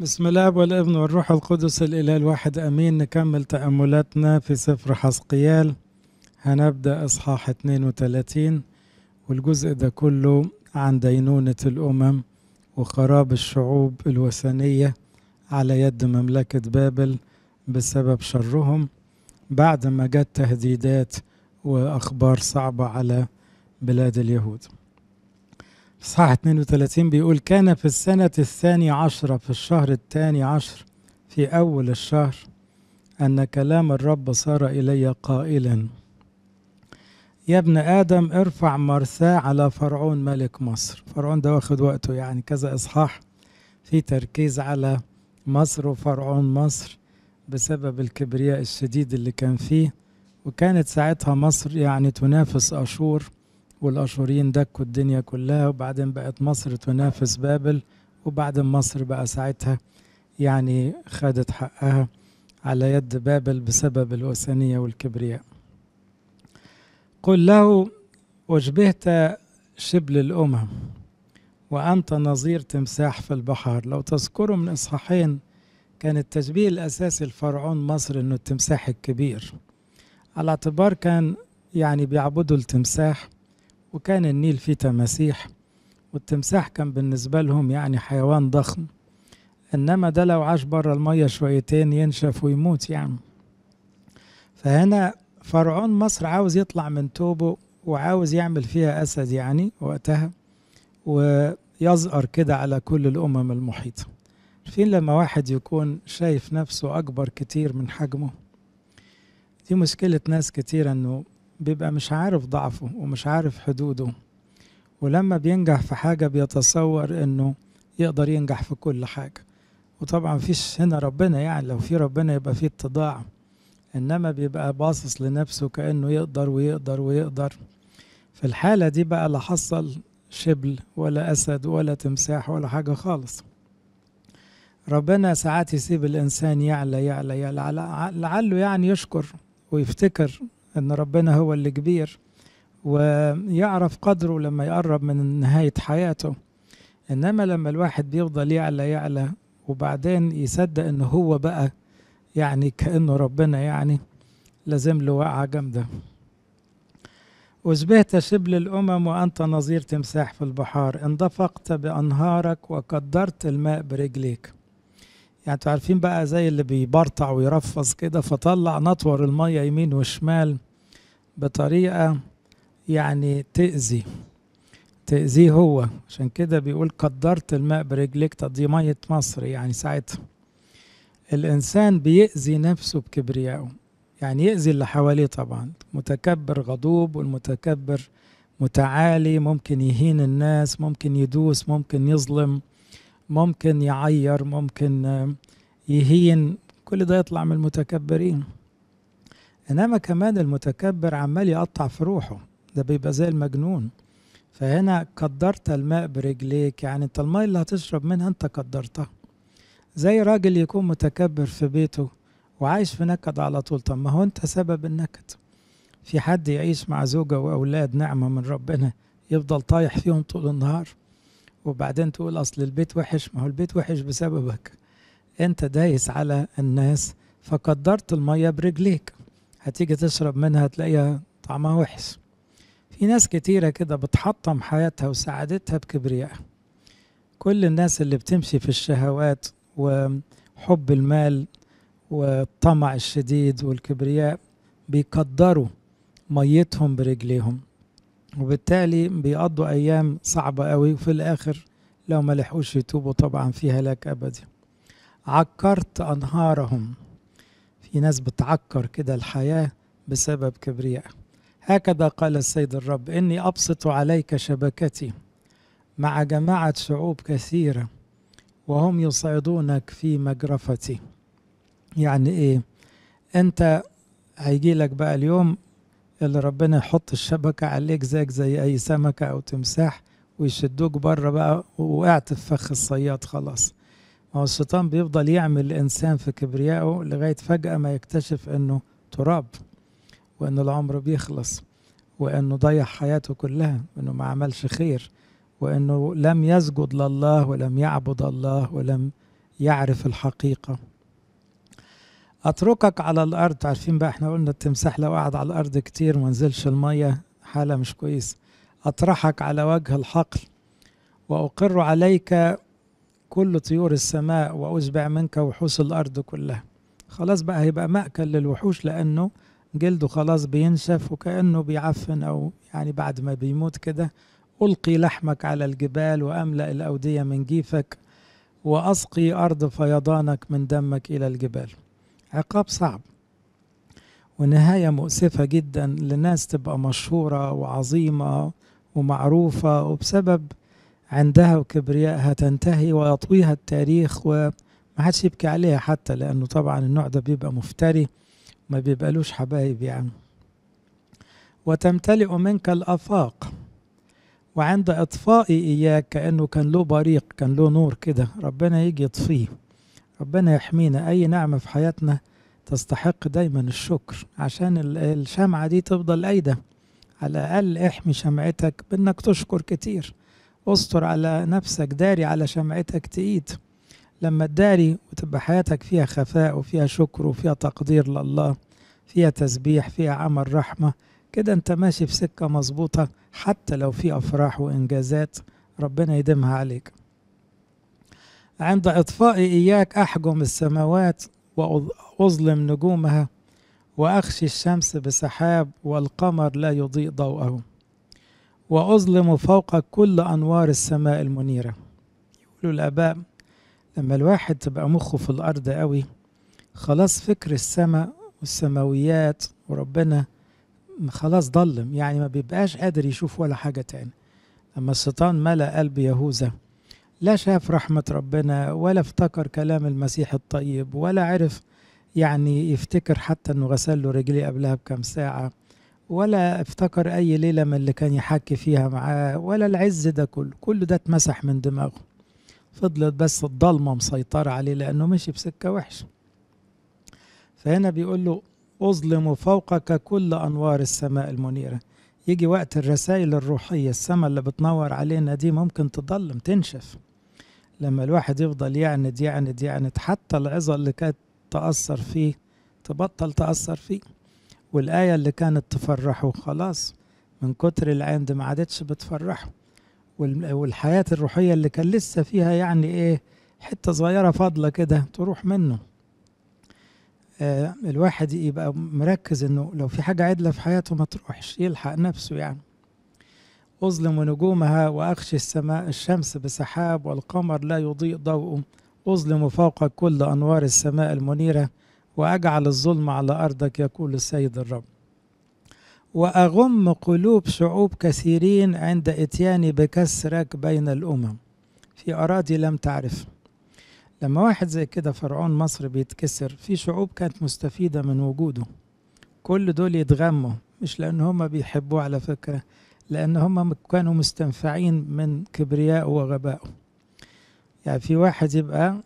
بسم الله والابن والروح القدس الاله الواحد امين. نكمل تأملاتنا في سفر حزقيال، هنبدأ اصحاح 32 والجزء ده كله عن دينونة الامم وخراب الشعوب الوثنية على يد مملكة بابل بسبب شرهم، بعد ما جت تهديدات واخبار صعبة على بلاد اليهود. اصحاح 32 بيقول: كان في السنة 12 في الشهر 12 في أول الشهر أن كلام الرب صار إلي قائلا: يا ابن آدم ارفع مرثاه على فرعون ملك مصر. فرعون ده واخد وقته، يعني كذا إصحاح في تركيز على مصر وفرعون مصر بسبب الكبرياء الشديد اللي كان فيه، وكانت ساعتها مصر يعني تنافس أشور، والأشوريين دكوا الدنيا كلها، وبعدين بقت مصر تنافس بابل، وبعدين مصر بقى ساعتها يعني خدت حقها على يد بابل بسبب الوثنية والكبرياء. قل له: وشبهت شبل الأمم وأنت نظير تمساح في البحر. لو تذكروا من إصحاحين كان التشبيه الأساسي لفرعون مصر إنه التمساح الكبير، على اعتبار كان يعني بيعبدوا التمساح، وكان النيل فيه تماسيح، والتمساح كان بالنسبة لهم يعني حيوان ضخم، إنما ده لو عاش بره المية شويتين ينشف ويموت يعني. فهنا فرعون مصر عاوز يطلع من توبه، وعاوز يعمل فيها أسد يعني وقتها، ويزقر كده على كل الأمم المحيطة. عارفين لما واحد يكون شايف نفسه أكبر كتير من حجمه؟ دي مشكلة ناس كتير، إنه بيبقى مش عارف ضعفه ومش عارف حدوده، ولما بينجح في حاجة بيتصور انه يقدر ينجح في كل حاجة. وطبعا مفيش هنا ربنا، يعني لو في ربنا يبقى في اتضاع، انما بيبقى باصص لنفسه كأنه يقدر ويقدر ويقدر. في الحالة دي بقى لا حصل شبل ولا أسد ولا تمساح ولا حاجة خالص. ربنا ساعات يسيب الإنسان يعلى يعلى يعلى، لعله يعني يشكر ويفتكر ان ربنا هو اللي كبير، ويعرف قدره لما يقرب من نهاية حياته. انما لما الواحد بيفضل يعلى يعلى، وبعدين يصدق ان هو بقى يعني كأنه ربنا، يعني لازم له وقعة جامدة. وشبهت شبل الامم وانت نظير تمساح في البحار، اندفقت بانهارك وقدرت الماء برجليك. يعني انتوا عارفين بقى زي اللي بيبرطع ويرفص كده، فطلع نطور الميه يمين وشمال بطريقه يعني تأذيه هو. عشان كده بيقول قدرت الماء برجليك، تقضي ميه مصر يعني ساعتها. الانسان بيأذي نفسه بكبريائه، يعني يأذي اللي حواليه. طبعا متكبر غضوب، والمتكبر متعالي، ممكن يهين الناس، ممكن يدوس، ممكن يظلم، ممكن يعير، ممكن يهين، كل ده يطلع من المتكبرين. انما كمان المتكبر عمال يقطع في روحه، ده بيبقى زي المجنون. فهنا قدرت الماء برجليك، يعني انت الماء اللي هتشرب منها انت قدرتها. زي راجل يكون متكبر في بيته وعايش في نكد على طول، طب ما هو انت سبب النكد. في حد يعيش مع زوجة واولاد نعمة من ربنا يفضل طايح فيهم طول النهار، وبعدين تقول أصل البيت وحش؟ ما هو البيت وحش بسببك، أنت دايس على الناس. فقدرت المية برجليك، هتيجي تشرب منها تلاقيها طعمها وحش. في ناس كتيرة كده بتحطم حياتها وسعادتها بكبريائها. كل الناس اللي بتمشي في الشهوات وحب المال والطمع الشديد والكبرياء بيقدروا ميتهم برجليهم، وبالتالي بيقضوا أيام صعبة قوي، وفي الآخر لو ما لحقوش يتوبوا طبعا في هلاك أبدي. عكرت أنهارهم، في ناس بتعكر كده الحياة بسبب كبرياء. هكذا قال السيد الرب: إني أبسط عليك شبكتي مع جماعة شعوب كثيرة، وهم يصعدونك في مجرفتي. يعني إيه؟ أنت هيجي لك بقى اليوم اللي ربنا يحط الشبكة عليك زيك زي أي سمكة أو تمساح، ويشدوك بره بقى، ووقعت في فخ الصياد خلاص. ما هو الشيطان بيفضل يعمل الإنسان في كبريائه لغاية فجأة ما يكتشف إنه تراب، وإنه العمر بيخلص، وإنه ضيع حياته كلها، وإنه ما عملش خير، وإنه لم يسجد لله ولم يعبد الله ولم يعرف الحقيقة. أتركك على الأرض، عارفين بقى احنا قلنا التمساح لو قعد على الأرض كتير وما نزلش المية حالة مش كويسة. أطرحك على وجه الحقل وأقر عليك كل طيور السماء وأشبع منك وحوش الأرض كلها. خلاص بقى هيبقى مأكل للوحوش، لأنه جلده خلاص بينشف وكأنه بيعفن، أو يعني بعد ما بيموت كده. ألقي لحمك على الجبال وأملأ الأودية من جيفك وأسقي أرض فيضانك من دمك إلى الجبال. عقاب صعب ونهاية مؤسفة جدا لناس تبقى مشهورة وعظيمة ومعروفة، وبسبب عندها وكبريائها تنتهي ويطويها التاريخ ومحدش يبكي عليها حتى، لأنه طبعا النوع ده بيبقى مفتري وما بيبقالوش حبايب يعني. وتمتلئ منك الآفاق، وعند إطفائي إياك كأنه كان له بريق، كان له نور كده، ربنا يجي يطفيه. ربنا يحمينا. أي نعمة في حياتنا تستحق دايما الشكر، عشان الشمعة دي تفضل قايدة. على الأقل احمي شمعتك بأنك تشكر كتير، استر على نفسك، داري على شمعتك تقيد. لما تداري وتبقى حياتك فيها خفاء وفيها شكر وفيها تقدير لله، فيها تسبيح، فيها عمل رحمة كده، انت ماشي في سكة مظبوطة، حتى لو في أفراح وإنجازات ربنا يديمها عليك. عند إطفائي إياك أحجم السماوات وأظلم نجومها وأخشي الشمس بسحاب والقمر لا يضيء ضوءه، وأظلم فوق كل أنوار السماء المنيرة. يقولوا الآباء لما الواحد تبقى مخه في الأرض قوي خلاص، فكر السماء والسماويات وربنا خلاص ضلم، يعني ما بيبقاش قادر يشوف ولا حاجة تاني. لما الشيطان ملأ قلب يهوذا لا شاف رحمة ربنا ولا افتكر كلام المسيح الطيب، ولا عرف يعني يفتكر حتى انه غسل له رجليه قبلها بكام ساعة، ولا افتكر اي ليلة من اللي كان يحكي فيها معاه، ولا العز ده كله، كل ده اتمسح من دماغه. فضلت بس الضلمة مسيطرة عليه لانه مشي بسكة وحشة. فهنا بيقول له أظلم فوقك كل أنوار السماء المنيرة. يجي وقت الرسائل الروحية، السماء اللي بتنور علينا دي ممكن تضلم تنشف لما الواحد يفضل يعند يعند يعند، حتى العظة اللي كانت تأثر فيه تبطل تأثر فيه، والآية اللي كانت تفرحه خلاص من كتر العند ما عادتش بتفرحه، والحياة الروحية اللي كان لسه فيها يعني إيه حتة صغيرة فاضلة كده تروح منه. الواحد يبقى مركز انه لو في حاجة عدلة في حياته ما تروحش، يلحق نفسه يعني. أظلم نجومها وأخشي السماء الشمس بسحاب والقمر لا يضيء ضوءه، أظلم فوق كل أنوار السماء المنيرة وأجعل الظلم على أرضك، يقول السيد الرب. وأغم قلوب شعوب كثيرين عند إتياني بكسرك بين الأمم، في أراضي لم تعرف. لما واحد زي كده فرعون مصر بيتكسر، في شعوب كانت مستفيدة من وجوده، كل دول يتغموا، مش لأن هم بيحبوه على فكرة، لأن هم كانوا مستنفعين من كبريائه وغبائه. يعني في واحد يبقى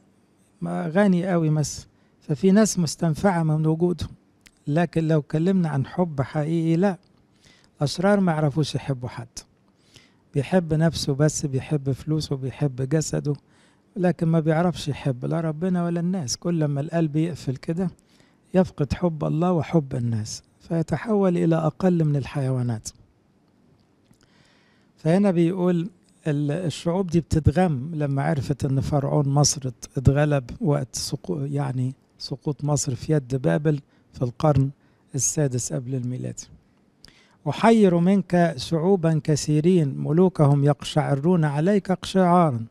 غني قوي مثلا، ففي ناس مستنفعة من وجوده. لكن لو كلمنا عن حب حقيقي، لا، الأشرار ما يعرفوش يحبوا حد، بيحب نفسه بس، بيحب فلوسه، بيحب جسده، لكن ما بيعرفش يحب لا ربنا ولا الناس. كل ما القلب يقفل كده يفقد حب الله وحب الناس، فيتحول إلى أقل من الحيوانات. فهنا بيقول الشعوب دي بتتغم لما عرفت أن فرعون مصر اتغلب وقت سقوط مصر في يد بابل في القرن السادس قبل الميلاد. وحير منك شعوبا كثيرين، ملوكهم يقشعرون عليك اقشعارا،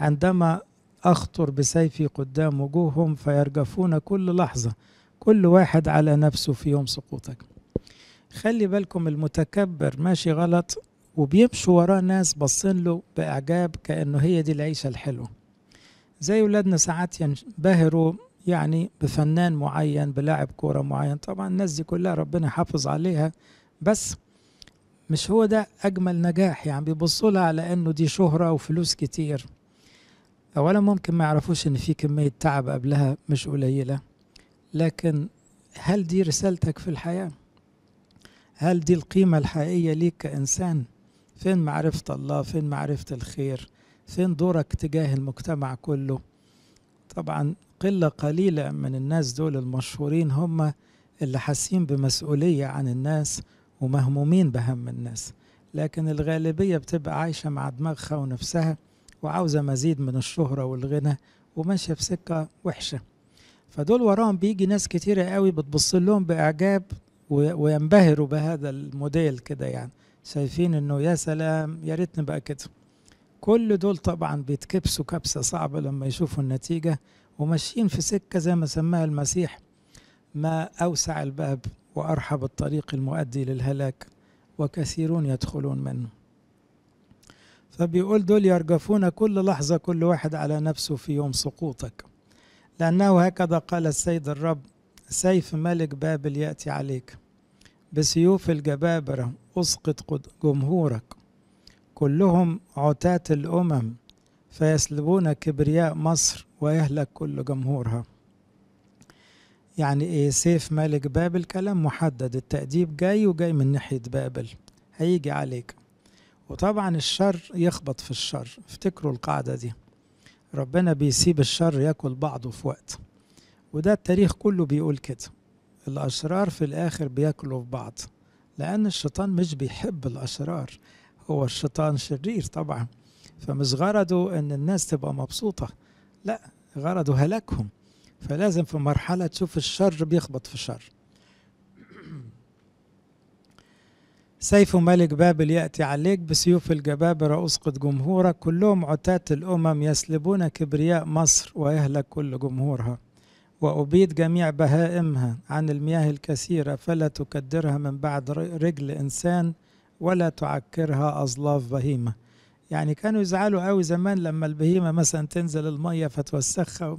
عندما أخطر بسيفي قدام وجوههم فيرجفون كل لحظة، كل واحد على نفسه في يوم سقوطك. خلي بالكم المتكبر ماشي غلط وبيمشوا وراه ناس باصين له بإعجاب، كأنه هي دي العيشة الحلوة. زي ولادنا ساعات ينبهروا يعني بفنان معين، بلاعب كورة معين، طبعا الناس دي كلها ربنا حافظ عليها، بس مش هو ده أجمل نجاح. يعني بيبصوا لها على أنه دي شهرة وفلوس كتير. أولا ممكن ما يعرفوش إن في كمية تعب قبلها مش قليلة، لكن هل دي رسالتك في الحياة؟ هل دي القيمة الحقيقية ليك كإنسان؟ فين معرفة الله؟ فين معرفة الخير؟ فين دورك تجاه المجتمع كله؟ طبعا قلة قليلة من الناس دول المشهورين هم اللي حاسين بمسؤولية عن الناس ومهمومين بهم الناس، لكن الغالبية بتبقى عايشة مع دماغها ونفسها وعاوزة مزيد من الشهرة والغنى وماشية في سكة وحشة. فدول وراهم بيجي ناس كتيرة قوي بتبص لهم بإعجاب وينبهروا بهذا الموديل كده، يعني شايفين انه يا سلام يا ريت نبقى كده. كل دول طبعا بيتكبسوا كبسة صعبة لما يشوفوا النتيجة، وماشيين في سكة زي ما سماها المسيح: ما أوسع الباب وأرحب الطريق المؤدي للهلاك وكثيرون يدخلون منه. فبيقول دول يرجفون كل لحظة، كل واحد على نفسه في يوم سقوطك، لأنه هكذا قال السيد الرب: سيف ملك بابل يأتي عليك، بسيوف الجبابرة أسقط جمهورك، كلهم عتاة الأمم فيسلبون كبرياء مصر ويهلك كل جمهورها. يعني ايه سيف ملك بابل؟ كلام محدد، التأديب جاي وجاي من ناحية بابل، هيجي عليك. وطبعا الشر يخبط في الشر، افتكروا القاعدة دي، ربنا بيسيب الشر ياكل بعضه في وقت، وده التاريخ كله بيقول كده، الأشرار في الآخر بياكلوا في بعض، لأن الشيطان مش بيحب الأشرار، هو الشيطان شرير طبعا، فمش غرضه ان الناس تبقى مبسوطة، لا، غرضه هلاكهم. فلازم في مرحلة تشوف الشر بيخبط في الشر. سيف ملك بابل يأتي عليك، بسيوف الجبابرة أسقط جمهورك، كلهم عتاة الأمم يسلبون كبرياء مصر ويهلك كل جمهورها، وأبيد جميع بهائمها عن المياه الكثيرة، فلا تكدرها من بعد رجل إنسان ولا تعكرها أظلاف بهيمة. يعني كانوا يزعلوا قوي زمان لما البهيمة مثلا تنزل المية فتوسخها،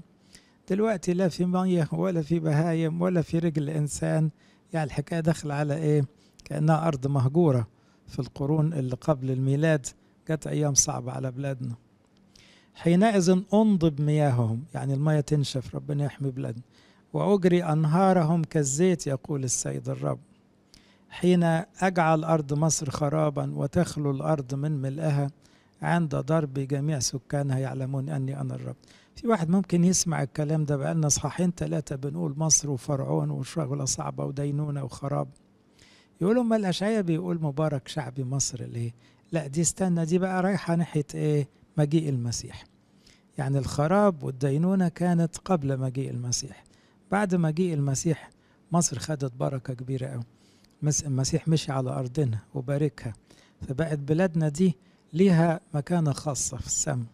دلوقتي لا في مية ولا في بهايم ولا في رجل إنسان، يعني الحكاية داخلة على إيه؟ كأنها أرض مهجورة. في القرون اللي قبل الميلاد جت أيام صعبة على بلادنا. حينئذ أنضب مياههم، يعني المية تنشف، ربنا يحمي بلادنا، وأجري أنهارهم كالزيت يقول السيد الرب، حين أجعل أرض مصر خرابا وتخلو الأرض من ملئها عند ضرب جميع سكانها يعلمون أني أنا الرب. في واحد ممكن يسمع الكلام ده، بقالنا صحاحين ثلاثة بنقول مصر وفرعون وشغلة صعبة ودينونة وخراب، يقولوا ما الأشعياء بيقول مبارك شعبي مصر ليه؟ لا دي استنى، دي بقى رايحة ناحية إيه؟ مجيء المسيح. يعني الخراب والدينونة كانت قبل مجيء المسيح، بعد مجيء المسيح مصر خدت بركة كبيرة أوي، المسيح مشي على أرضنا وباركها، فبقت بلادنا دي ليها مكانة خاصة في السماء.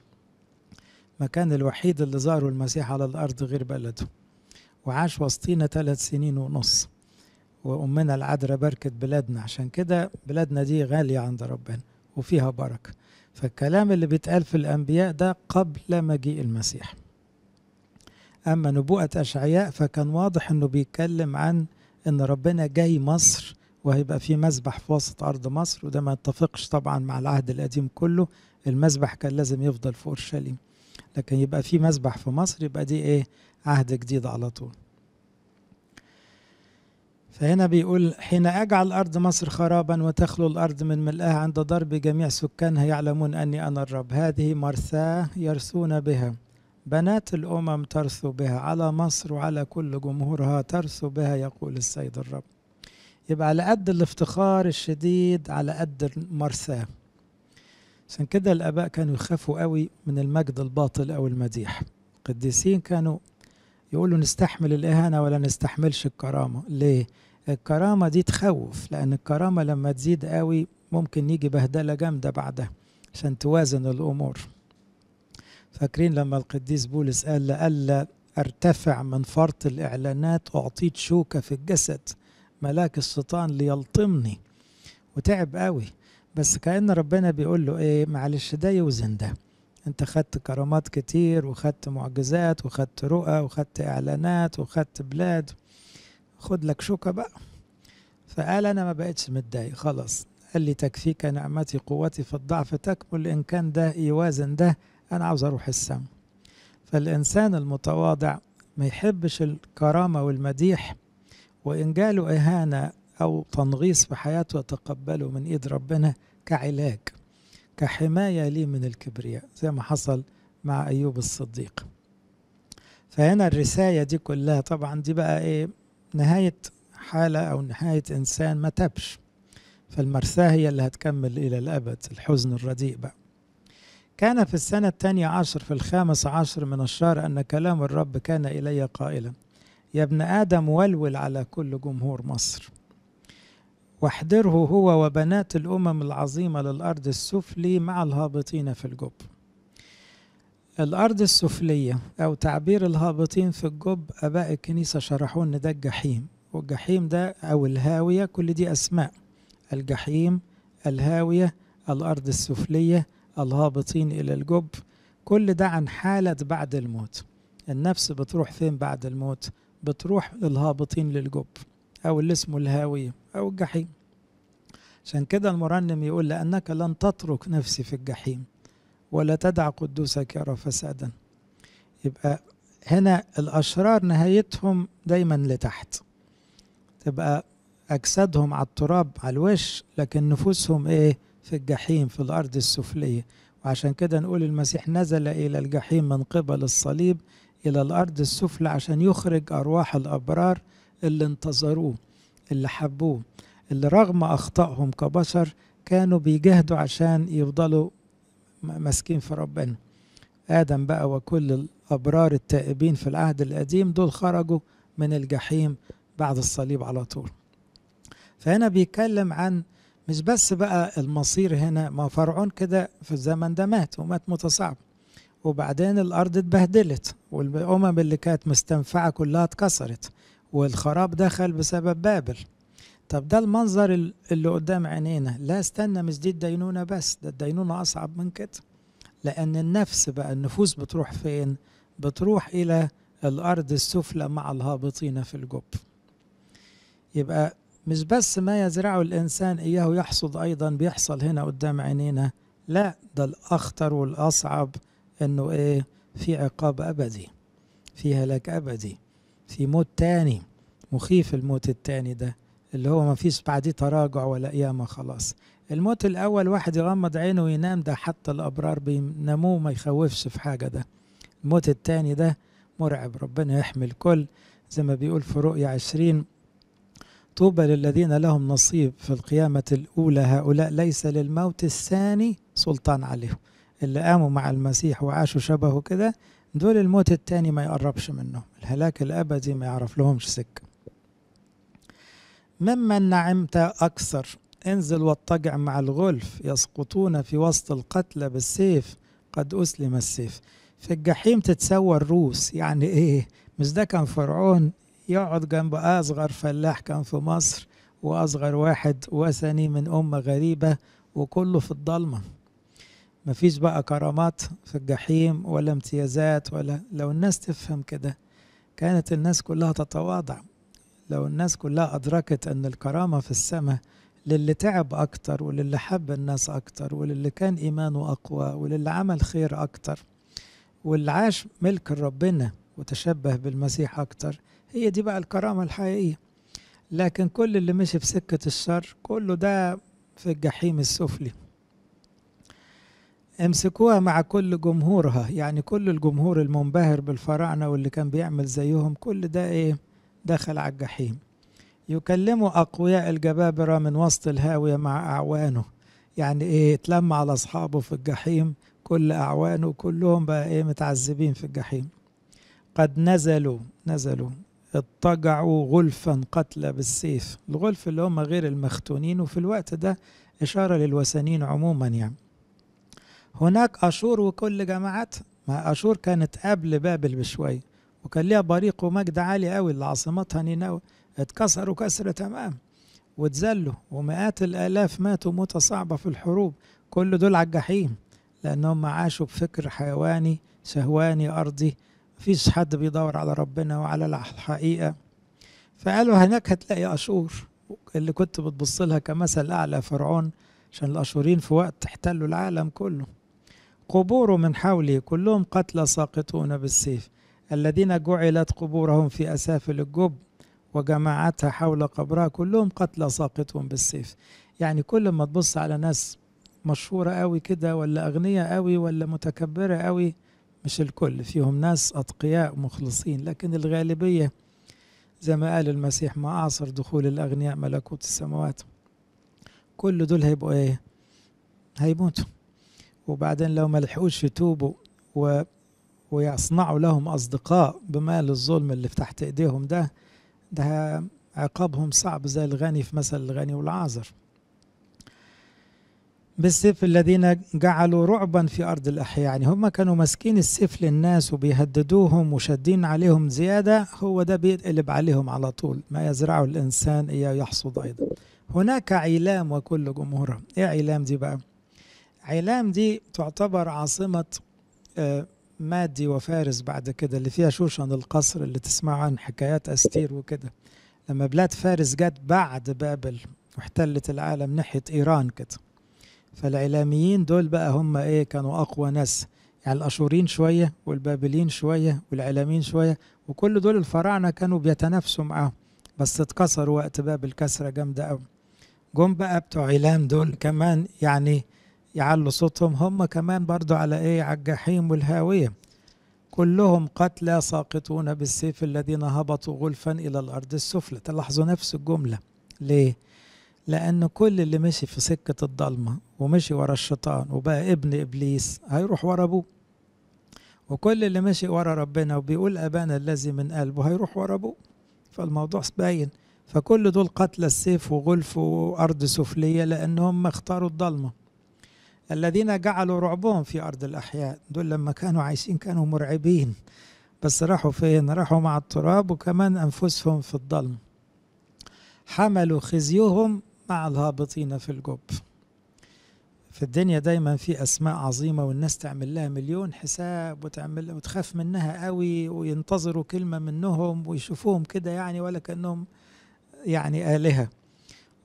المكان الوحيد اللي زاره المسيح على الأرض غير بلده، وعاش وسطينا 3 سنين ونص، وأمنا العذراء باركت بلادنا، عشان كده بلادنا دي غالية عند ربنا وفيها بركة. فالكلام اللي بيتقال في الأنبياء ده قبل مجيء المسيح. أما نبوءة أشعياء فكان واضح أنه بيتكلم عن أن ربنا جاي مصر وهيبقى في مذبح في وسط أرض مصر، وده ما يتفقش طبعا مع العهد القديم كله، المذبح كان لازم يفضل في أورشليم، لكن يبقى في مذبح في مصر، يبقى دي إيه؟ عهد جديد على طول. فهنا بيقول حين أجعل أرض مصر خرابا وتخلو الأرض من ملئها عند ضرب جميع سكانها يعلمون أني أنا الرب، هذه مرثاة يرثون بها، بنات الأمم ترثوا بها، على مصر وعلى كل جمهورها ترثوا بها يقول السيد الرب. يبقى على قد الافتخار الشديد على قد المرثاة، عشان كده الآباء كانوا يخافوا قوي من المجد الباطل أو المديح. القديسين كانوا يقولوا نستحمل الإهانة ولا نستحملش الكرامة. ليه؟ الكرامة دي تخوف، لأن الكرامة لما تزيد قوي ممكن يجي بهدلة جامدة بعدها عشان توازن الأمور. فاكرين لما القديس بولس قال لألا أرتفع من فرط الإعلانات أعطيت شوكة في الجسد ملاك الشيطان ليلطمني، وتعب قوي، بس كأن ربنا بيقول له ايه؟ معلش ده يوزن ده، انت خدت كرامات كتير وخدت معجزات وخدت رؤى وخدت اعلانات وخدت بلاد، خد لك شوكة بقى. فقال انا ما بقتش متضايق خلاص، قال لي تكفيك نعمتي قوتي في الضعف تكمل، ان كان ده يوازن ده انا عاوز اروح السما. فالانسان المتواضع ما يحبش الكرامة والمديح، وان جاله اهانة أو تنغيص في حياته يتقبله من إيد ربنا كعلاج، كحماية ليه من الكبرياء، زي ما حصل مع أيوب الصديق. فهنا الرساية دي كلها طبعا دي بقى ايه نهاية حالة او نهاية انسان ما تابش، فالمرثاة هي اللي هتكمل الى الابد، الحزن الرديء بقى. كان في السنة 12 في 15 من الشهر ان كلام الرب كان الي قائلا: يا ابن ادم ولول على كل جمهور مصر واحضره هو وبنات الامم العظيمة للارض السفلي مع الهابطين في الجب. الأرض السفلية أو تعبير الهابطين في الجب، آباء الكنيسة شرحوا إن ده الجحيم، والجحيم ده أو الهاوية كل دي أسماء، الجحيم، الهاوية، الأرض السفلية، الهابطين إلى الجب، كل ده عن حالة بعد الموت. النفس بتروح فين بعد الموت؟ بتروح للهابطين للجب أو اللي اسمه الهاوية أو الجحيم. عشان كده المرنم يقول: لأنك لن تترك نفسي في الجحيم ولا تدع قدوسك يرى فسادا. يبقى هنا الأشرار نهايتهم دايما لتحت، تبقى أجسادهم على التراب على الوش، لكن نفوسهم إيه؟ في الجحيم، في الأرض السفلية. وعشان كده نقول المسيح نزل إلى الجحيم من قبل الصليب إلى الأرض السفلى عشان يخرج أرواح الأبرار اللي انتظروه، اللي حبوه، اللي رغم أخطائهم كبشر كانوا بيجاهدوا عشان يفضلوا مسكين في ربنا. آدم بقى وكل الأبرار التائبين في العهد القديم دول خرجوا من الجحيم بعد الصليب على طول. فهنا بيتكلم عن مش بس بقى المصير، هنا ما فرعون كده في الزمن ده مات، ومات متصعب، وبعدين الأرض اتبهدلت، والأمم اللي كانت مستنفعة كلها اتكسرت، والخراب دخل بسبب بابل. طب ده المنظر اللي قدام عينينا. لا استنى، مش دي الدينونة بس، ده الدينونة أصعب من كده، لأن النفس بقى، النفوس بتروح فين؟ بتروح إلى الأرض السفلى مع الهابطين في الجب. يبقى مش بس ما يزرعه الإنسان إياه يحصد أيضا بيحصل هنا قدام عينينا، لا ده الأخطر والأصعب، إنه إيه؟ في عقاب أبدي، في هلاك أبدي، في موت تاني مخيف. الموت التاني ده اللي هو ما فيش بعديه تراجع ولا قيامة خلاص. الموت الأول واحد يغمض عينه وينام، ده حتى الأبرار بيناموه ما يخوفش في حاجة. ده الموت التاني ده مرعب، ربنا يحمي الكل. زي ما بيقول في رؤيا 20: طوبى للذين لهم نصيب في القيامة الأولى، هؤلاء ليس للموت الثاني سلطان عليهم. اللي قاموا مع المسيح وعاشوا شبهه كده، دول الموت التاني ما يقربش منهم، الهلاك الأبدي ما يعرف لهمش سكة. ممن نعمت أكثر، انزل واضطجع مع الغلف، يسقطون في وسط القتلى بالسيف، قد أسلم السيف. في الجحيم تتسوى الروس. يعني إيه؟ مش ده كان فرعون يقعد جنب أصغر فلاح كان في مصر، وأصغر واحد وثني من أمة غريبة، وكله في الضلمة، مفيش بقى كرامات في الجحيم ولا امتيازات ولا. لو الناس تفهم كده كانت الناس كلها تتواضع. لو الناس كلها أدركت أن الكرامة في السماء للي تعب أكتر، وللي حب الناس أكتر، وللي كان إيمانه أقوى، وللي عمل خير أكتر، واللي عاش ملك ربنا وتشبه بالمسيح أكتر، هي دي بقى الكرامة الحقيقية. لكن كل اللي مشي في سكة الشر كله ده في الجحيم السفلي. امسكوها مع كل جمهورها، يعني كل الجمهور المنبهر بالفراعنة واللي كان بيعمل زيهم، كل ده إيه؟ دخل على الجحيم. يكلموا أقوياء الجبابرة من وسط الهاوية مع أعوانه. يعني إيه؟ اتلم على أصحابه في الجحيم، كل أعوانه كلهم بقى إيه؟ متعذبين في الجحيم. قد نزلوا اضطجعوا غلفا قتلى بالسيف. الغلف اللي هم غير المختونين، وفي الوقت ده إشارة للوثنيين عموما. يعني هناك أشور وكل جماعات، ما أشور كانت قبل بابل بشوي، وكان ليها بريق ومجد عالي قوي، اللي عاصمتها نينوى، اتكسروا كسر تمام واتذلوا، ومئات الآلاف ماتوا موتة صعبة في الحروب. كل دول على الجحيم، لأنهم عاشوا بفكر حيواني شهواني أرضي، مفيش حد بيدور على ربنا وعلى الحقيقة. فقالوا هناك هتلاقي أشور، اللي كنت بتبص لها كمثل أعلى فرعون، عشان الأشورين في وقت احتلوا العالم كله. قبوره من حولي كلهم قتلى ساقطون بالسيف، الذين جعلت قبورهم في أسافل الجب وجماعتها حول قبرها كلهم قتلى ساقطون بالسيف. يعني كل ما تبص على ناس مشهورة قوي كده، ولا أغنية قوي، ولا متكبرة قوي، مش الكل، فيهم ناس أتقياء مخلصين، لكن الغالبية زي ما قال المسيح ما أعصر دخول الأغنياء ملكوت السماوات. كل دول هيبقوا إيه؟ هيموتوا. وبعدين لو ما لحقوش يتوبوا ويصنعوا لهم أصدقاء بمال الظلم اللي في تحت إيديهم ده عقابهم صعب زي الغني في مثل الغني والعازر. بالسيف الذين جعلوا رعبا في أرض الأحياء، يعني هم كانوا ماسكين السيف للناس وبيهددوهم وشادين عليهم زيادة، هو ده بيتقلب عليهم على طول. ما يزرعه الإنسان إياه يحصد أيضا. هناك علام وكل جمهورها. إيه علام دي بقى؟ علام دي تعتبر عاصمة مادي وفارس بعد كده، اللي فيها شوشن القصر اللي تسمعوا عن حكايات أستير وكده، لما بلاد فارس جت بعد بابل واحتلت العالم ناحية إيران كده. فالعلاميين دول بقى هم ايه؟ كانوا اقوى ناس، يعني الاشوريين شويه والبابليين شويه والعلاميين شويه، وكل دول الفراعنه كانوا بيتنافسوا معاهم، بس اتكسروا وقت بابل كسره جامده قوي. جم بقى بتوع علام دول كمان يعني يعلوا صوتهم، هم كمان برضو على ايه؟ على الجحيم والهاويه. كلهم قتلى ساقطون بالسيف الذين هبطوا غلفا الى الارض السفلى. تلاحظوا نفس الجمله ليه؟ لأن كل اللي مشي في سكة الضلمة ومشي ورا الشيطان وبقى ابن إبليس هيروح ورا أبوه، وكل اللي مشي ورا ربنا وبيقول أبانا الذي من قلبه هيروح ورا أبوه. فالموضوع باين. فكل دول قتل السيف وغلف وأرض سفلية لأنهم اختاروا الضلمة. الذين جعلوا رعبهم في أرض الأحياء، دول لما كانوا عايشين كانوا مرعبين، بس راحوا فين؟ راحوا مع التراب وكمان أنفسهم في الضلمة. حملوا خزيهم مع الهابطين في الجب. في الدنيا دايما في أسماء عظيمة والناس تعمل لها مليون حساب وتعمل وتخاف منها قوي، وينتظروا كلمة منهم ويشوفوهم كده يعني ولا كأنهم يعني آلهة.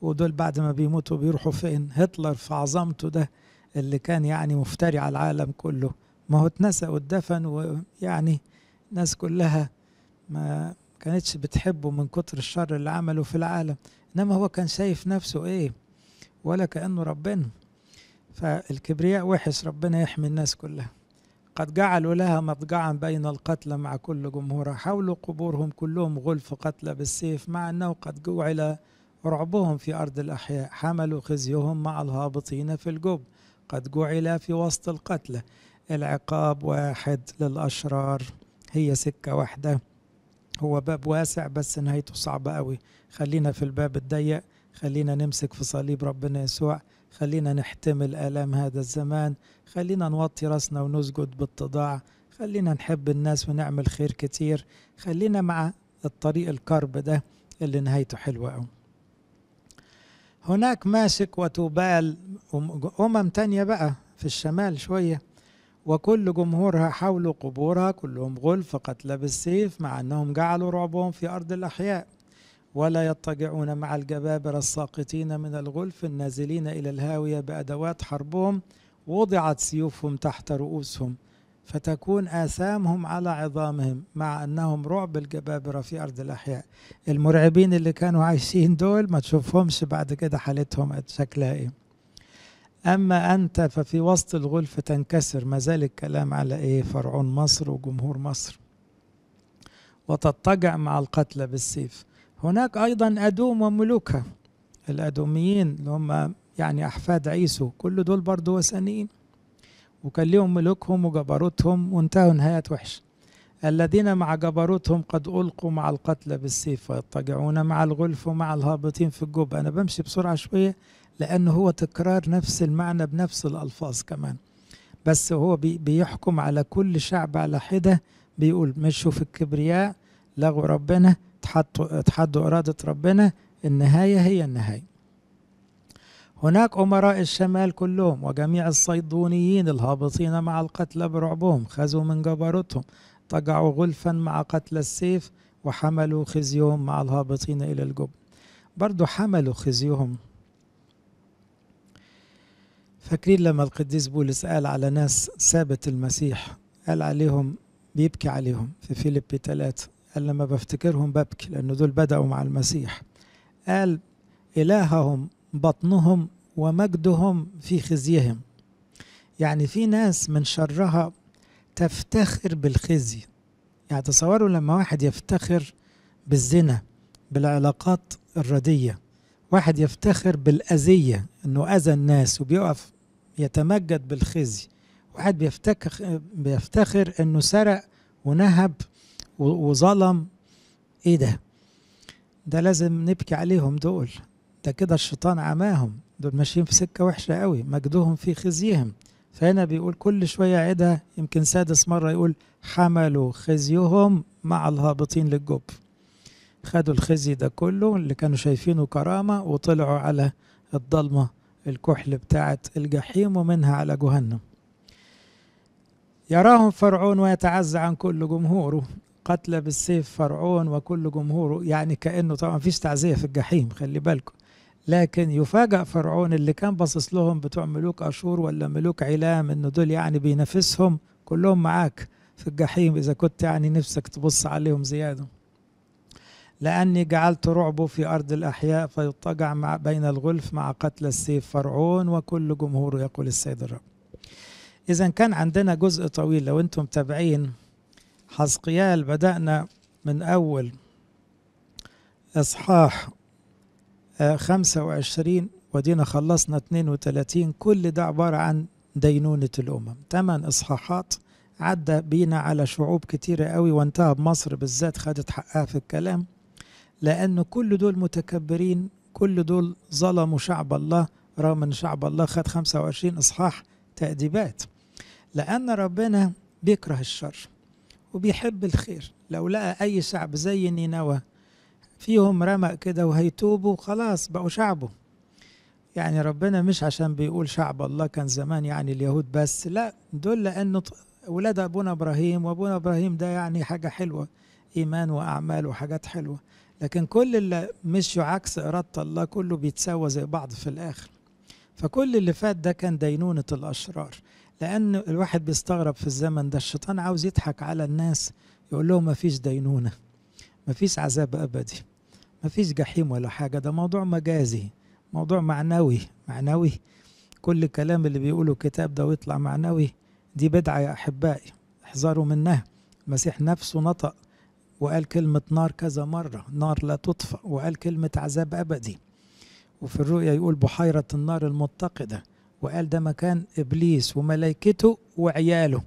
ودول بعد ما بيموتوا بيروحوا فين؟ هتلر في عظمته ده اللي كان يعني مفتري على العالم كله، ما هو اتنسى واتدفن، ويعني الناس كلها ما كانتش بتحبه من كتر الشر اللي عمله في العالم، إنما هو كان شايف نفسه إيه؟ ولا كأنه ربنا. فالكبرياء وحش، ربنا يحمي الناس كلها. قد جعلوا لها مضجعا بين القتلى مع كل جمهورها، حولوا قبورهم كلهم غلف قتلى بالسيف، مع أنه قد جعل رعبهم في أرض الأحياء. حملوا خزيهم مع الهابطين في الجب، قد جعل في وسط القتلى. العقاب واحد للأشرار، هي سكة واحدة، هو باب واسع بس نهايته صعبة قوي. خلينا في الباب الضيق، خلينا نمسك في صليب ربنا يسوع، خلينا نحتمل آلام هذا الزمان، خلينا نوطي راسنا ونسجد بالتضاع، خلينا نحب الناس ونعمل خير كتير، خلينا مع الطريق الكرب ده اللي نهايته حلوة قوي. هناك ماشك وتوبال، تانية بقى في الشمال شوية، وكل جمهورها حولوا قبورها كلهم غلف قتلى بالسيف، مع أنهم جعلوا رعبهم في أرض الأحياء. ولا يضطجعون مع الجبابرة الساقطين من الغلف النازلين إلى الهاوية بأدوات حربهم، وضعت سيوفهم تحت رؤوسهم فتكون آثامهم على عظامهم، مع أنهم رعب الجبابرة في أرض الأحياء. المرعبين اللي كانوا عايشين دول ما تشوفهمش بعد كده حالتهم شكلها إيه. أما أنت ففي وسط الغلف تنكسر، ما زال الكلام على إيه؟ فرعون مصر وجمهور مصر. وتضطجع مع القتلى بالسيف. هناك أيضا أدوم وملوكها، الأدوميين اللي هم يعني أحفاد عيسو، كل دول برضو وثنيين وكان لهم ملوكهم وجبروتهم، وانتهوا نهاية وحشة. الذين مع جبروتهم قد ألقوا مع القتلى بالسيف، ويضطجعون مع الغلف ومع الهابطين في الجب. أنا بمشي بسرعة شوية لأنه هو تكرار نفس المعنى بنفس الألفاظ كمان، بس هو بيحكم على كل شعب على حدة. بيقول مشوا في الكبرياء، لغوا ربنا، اتحدوا إرادة ربنا، النهاية هي النهاية. هناك أمراء الشمال كلهم وجميع الصيدونيين الهابطين مع القتلى برعبهم، خذوا من جبروتهم، طجعوا غلفا مع قتلى السيف، وحملوا خزيهم مع الهابطين إلى الجب. برضو حملوا خزيهم. فاكرين لما القديس بولس قال على ناس سابت المسيح، قال عليهم بيبكي عليهم في فيليبي 3، قال لما بفتكرهم ببكي، لأن دول بدأوا مع المسيح. قال إلههم بطنهم ومجدهم في خزيهم. يعني في ناس من شرها تفتخر بالخزي. يعني تصوروا لما واحد يفتخر بالزنا، بالعلاقات الردية، واحد يفتخر بالأذية، أنه أذى الناس وبيقف يتمجد بالخزي، واحد بيفتخر أنه سرق ونهب وظلم. إيه ده لازم نبكي عليهم دول، ده كده الشيطان عماهم، دول ماشيين في سكة وحشة قوي، مجدهم في خزيهم. فهنا بيقول كل شوية عدها، يمكن سادس مرة يقول حملوا خزيهم مع الهابطين للجب. خدوا الخزي ده كله اللي كانوا شايفينه كرامة وطلعوا على الضلمة الكحل بتاعة الجحيم ومنها على جهنم. يراهم فرعون ويتعزى عن كل جمهوره، قتل بالسيف فرعون وكل جمهوره. يعني كأنه طبعا مفيش تعزية في الجحيم، خلي بالكم، لكن يفاجأ فرعون اللي كان باصص لهم بتوع ملوك أشور ولا ملوك علام إنه دول يعني بينافسهم، كلهم معاك في الجحيم إذا كنت يعني نفسك تبص عليهم زيادة. لأني جعلت رعبه في أرض الأحياء فيضطجع بين الغلف مع قتل السيف فرعون وكل جمهوره، يقول السيد الرب. إذا كان عندنا جزء طويل، لو أنتم متابعين حزقيال بدأنا من أول إصحاح 25 ودينا خلصنا 32. كل ده عبارة عن دينونة الأمم، 8 إصحاحات عدى بينا على شعوب كتيرة قوي، وانتهى بمصر بالذات خدت حقها في الكلام، لأن كل دول متكبرين، كل دول ظلموا شعب الله، رغم أن شعب الله خد 25 إصحاح تأديبات، لأن ربنا بيكره الشر وبيحب الخير. لو لقى أي شعب زي نينوى فيهم رمق كده وهيتوبوا خلاص بقوا شعبه. يعني ربنا مش عشان بيقول شعب الله كان زمان يعني اليهود بس، لا، دول لأنه ولاد أبونا إبراهيم، وأبونا إبراهيم ده يعني حاجة حلوة، إيمان وأعمال وحاجات حلوة. لكن كل اللي مشوا عكس إرادة الله كله بيتساوى زي بعض في الآخر. فكل اللي فات ده كان دينونة الأشرار، لأن الواحد بيستغرب في الزمن ده، الشيطان عاوز يضحك على الناس يقول لهم مفيش دينونة، مفيش عذاب أبدي، مفيش جحيم ولا حاجة، ده موضوع مجازي، موضوع معنوي. معنوي؟ كل الكلام اللي بيقوله الكتاب ده ويطلع معنوي، دي بدعة يا أحبائي، احذروا منها. المسيح نفسه نطق وقال كلمة نار كذا مرة، نار لا تطفأ، وقال كلمة عذاب أبدي، وفي الرؤيا يقول بحيرة النار المتقدة، وقال ده مكان إبليس وملائكته وعياله.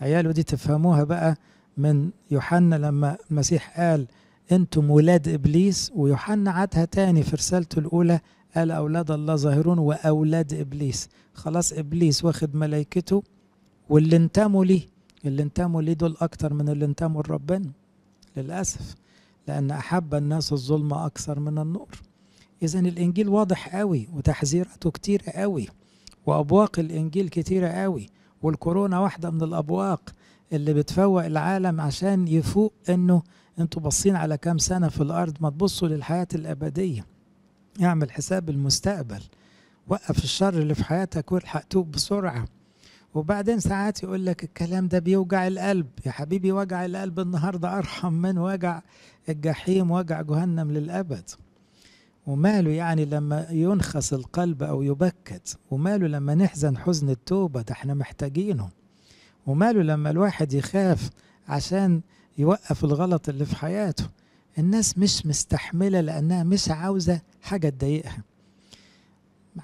عياله دي تفهموها بقى من يوحنا لما المسيح قال أنتم ولاد إبليس، ويوحنا عادها تاني في رسالته الأولى قال أولاد الله ظاهرون وأولاد إبليس. خلاص إبليس واخد ملائكته، واللي انتموا ليه، اللي انتموا ليه دول أكتر من اللي انتموا لربنا للأسف، لأن أحب الناس الظلم أكثر من النور. إذن الإنجيل واضح قوي وتحذيراته كتير قوي، وأبواق الإنجيل كتيرة قوي، والكورونا واحدة من الأبواق اللي بتفوق العالم عشان يفوق إنه أنتوا باصين على كام سنة في الأرض، ما تبصوا للحياة الأبدية، اعمل حساب المستقبل، وقف الشر اللي في حياتك والحق توب بسرعة. وبعدين ساعات يقول لك الكلام ده بيوجع القلب، يا حبيبي وجع القلب النهاردة أرحم من وجع الجحيم، وجع جهنم للأبد. وماله يعني لما ينخس القلب أو يبكت، وماله لما نحزن حزن التوبة، ده احنا محتاجينه. وماله لما الواحد يخاف عشان يوقف الغلط اللي في حياته. الناس مش مستحملة لأنها مش عاوزة حاجة تضايقها،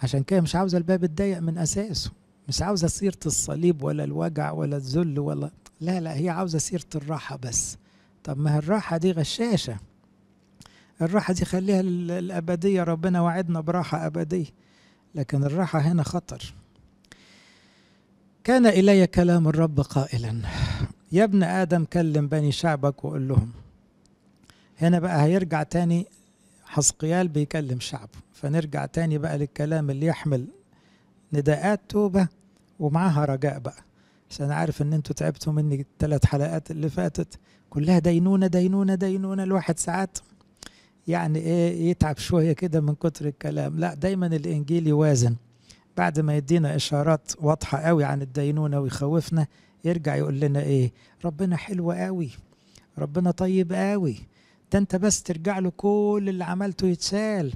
عشان كده مش عاوزة الباب يتضيق من أساسه، مش عاوزة سيرة الصليب ولا الوجع ولا الذل ولا لا، هي عاوزة سيرة الراحة بس. طب ما الراحة دي غشاشة، الراحة دي خليها الأبدية، ربنا وعدنا براحة أبدية، لكن الراحة هنا خطر. كان إلي كلام الرب قائلا يا ابن آدم كلم بني شعبك وقل لهم. هنا بقى هيرجع تاني حزقيال بيكلم شعبه، فنرجع تاني بقى للكلام اللي يحمل نداءات توبة ومعها رجاء بقى، عشان عارف ان انتوا تعبتوا مني الثلاث حلقات اللي فاتت كلها دينونة دينونة دينونة. الواحد ساعات يعني ايه يتعب شوية كده من كتر الكلام، لا دايما الإنجيل يوازن، بعد ما يدينا إشارات واضحة قوي عن الدينونة ويخوفنا يرجع يقول لنا ايه، ربنا حلو قوي، ربنا طيب قوي، ده انت بس ترجع له كل اللي عملته يتشال.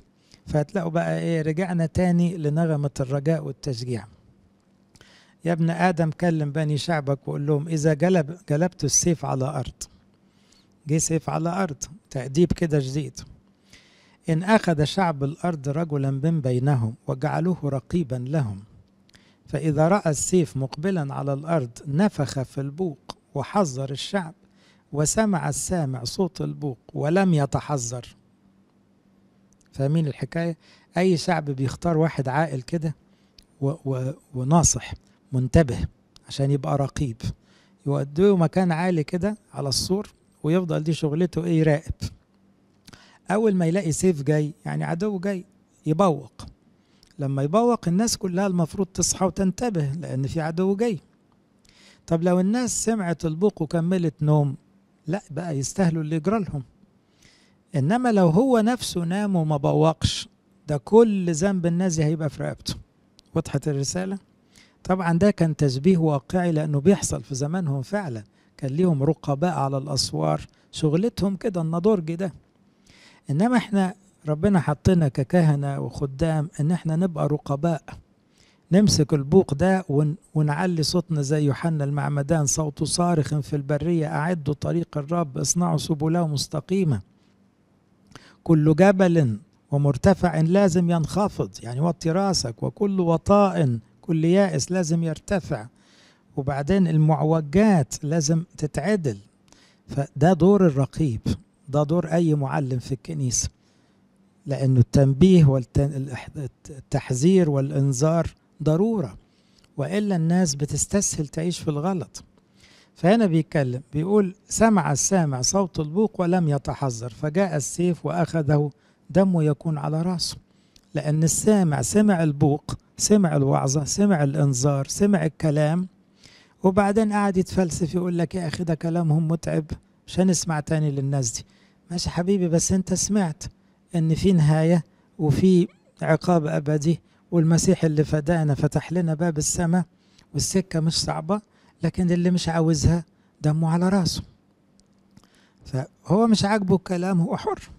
فهتلاقوا بقى ايه رجعنا تاني لنغمة الرجاء والتشجيع. يا ابن آدم كلم بني شعبك وقول لهم إذا جلبت السيف على أرض، جه سيف على أرض، تأديب كده جديد. إن أخذ شعب الأرض رجلا من بينهم وجعلوه رقيبا لهم، فإذا رأى السيف مقبلا على الأرض نفخ في البوق وحذر الشعب، وسمع السامع صوت البوق ولم يتحذر. فاهمين الحكاية؟ أي شعب بيختار واحد عاقل كده وناصح منتبه عشان يبقى رقيب، يوديه مكان عالي كده على السور ويفضل دي شغلته ايه، يراقب. أول ما يلاقي سيف جاي يعني عدو جاي يبوق، لما يبوق الناس كلها المفروض تصحى وتنتبه لأن في عدو جاي. طب لو الناس سمعت البوق وكملت نوم، لا بقى يستاهلوا اللي يجرى لهم. إنما لو هو نفسه نام وما بوقش، ده كل ذنب الناس هيبقى في رقبته. وضحت الرسالة؟ طبعا ده كان تشبيه واقعي لأنه بيحصل في زمانهم فعلا، كان ليهم رقباء على الأسوار شغلتهم كده النضرج ده. إنما احنا ربنا حطينا ككهنة وخدام إن احنا نبقى رقباء، نمسك البوق ده ونعلي صوتنا زي يوحنا المعمدان، صوته صارخ في البرية أعدوا طريق الرب اصنعوا سبله مستقيمة، كل جبل ومرتفع لازم ينخفض، يعني وطي راسك، وكل وطاء كل يائس لازم يرتفع، وبعدين المعوجات لازم تتعدل. فده دور الرقيب، ده دور أي معلم في الكنيسة، لأنه التنبيه والتحذير والإنذار ضرورة، وإلا الناس بتستسهل تعيش في الغلط. فهنا بيتكلم بيقول سمع السامع صوت البوق ولم يتحذر، فجاء السيف وأخذه دمه يكون على رأسه، لأن السامع سمع البوق، سمع الوعظة، سمع الإنذار، سمع الكلام، وبعدين قاعد يتفلسف يقول لك يا أخي ده كلامهم متعب مش هنسمع تاني للناس دي. ماشي حبيبي، بس أنت سمعت إن في نهاية وفي عقاب أبدي، والمسيح اللي فدانا فتح لنا باب السماء، والسكة مش صعبة، لكن اللي مش عاوزها دمه على راسه. فهو مش عاجبه الكلام، هو حر.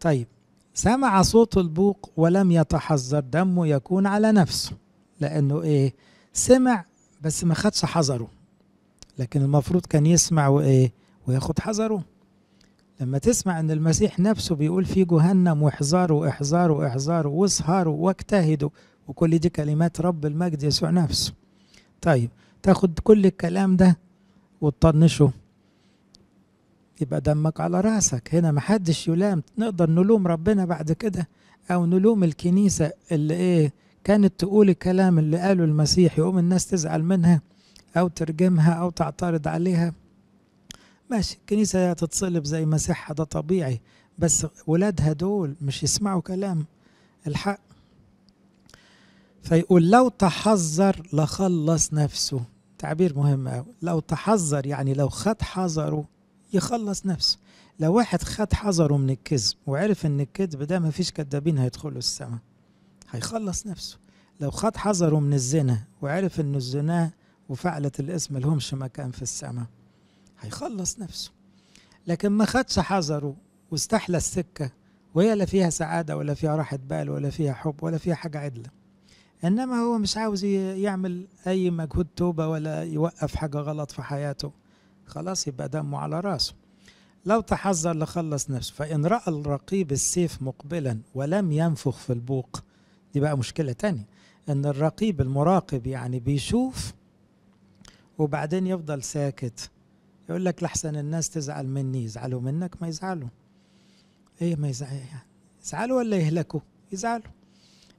طيب سمع صوت البوق ولم يتحذر، دمه يكون على نفسه، لأنه إيه، سمع بس ما خدش حذره، لكن المفروض كان يسمع وإيه وياخد حذره. لما تسمع أن المسيح نفسه بيقول في جهنم واحذروا احذروا احذروا واسهروا واجتهدوا، وكل دي كلمات رب المجد يسوع نفسه. طيب تاخد كل الكلام ده وتطنشه، يبقى دمك على راسك. هنا محدش يلام، نقدر نلوم ربنا بعد كده أو نلوم الكنيسة اللي إيه كانت تقول الكلام اللي قاله المسيح، يقوم الناس تزعل منها أو ترجمها أو تعترض عليها. ماشي، الكنيسة هتتصلب زي مسيحها، ده طبيعي، بس ولادها دول مش يسمعوا كلام الحق. فيقول لو تحذر لخلص نفسه، تعبير مهم أوي، لو تحذر يعني لو خد حذره يخلص نفسه. لو واحد خد حذره من الكذب وعرف ان الكذب ده مفيش كذابين هيدخلوا السماء، هيخلص نفسه. لو خد حذره من الزنا وعرف ان الزنا وفعلة الاسم لهمش مكان في السماء، هيخلص نفسه. لكن ما خدش حذره واستحلى السكة وهي لا فيها سعادة ولا فيها راحة بال ولا فيها حب ولا فيها حاجة عدلة، إنما هو مش عاوز يعمل أي مجهود توبة ولا يوقف حاجة غلط في حياته، خلاص يبقى دمه على راسه. لو تحذر لخلص نفسه، فإن رأى الرقيب السيف مقبلا ولم ينفخ في البوق، دي بقى مشكلة تانية، إن الرقيب المراقب يعني بيشوف وبعدين يفضل ساكت، يقول لك لحسن الناس تزعل مني. يزعلوا منك؟ ما يزعلوا. ايه ما يزعلوا يعني؟ يزعلوا ولا يهلكوا؟ يزعلوا.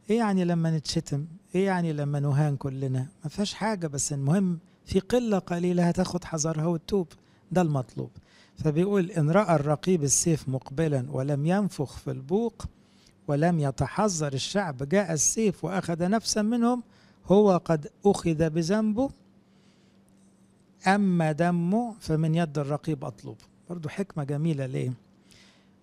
ايه يعني لما نتشتم؟ ايه يعني لما نهان؟ كلنا ما فيهاش حاجة، بس المهم في قلة قليلة هتاخد حذرها وتتوب، ده المطلوب. فبيقول إن رأى الرقيب السيف مقبلا ولم ينفخ في البوق ولم يتحذر الشعب، جاء السيف وأخذ نفسا منهم، هو قد أخذ بذنبه، أما دمه فمن يد الرقيب أطلب. برضو حكمة جميلة. ليه؟